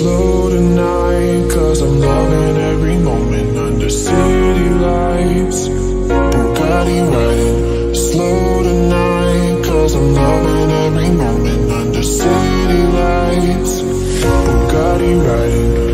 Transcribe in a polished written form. slow tonight, 'cause I'm loving every moment under city lights. Bugatti riding slow tonight, 'cause I'm loving every moment under city lights. Bugatti riding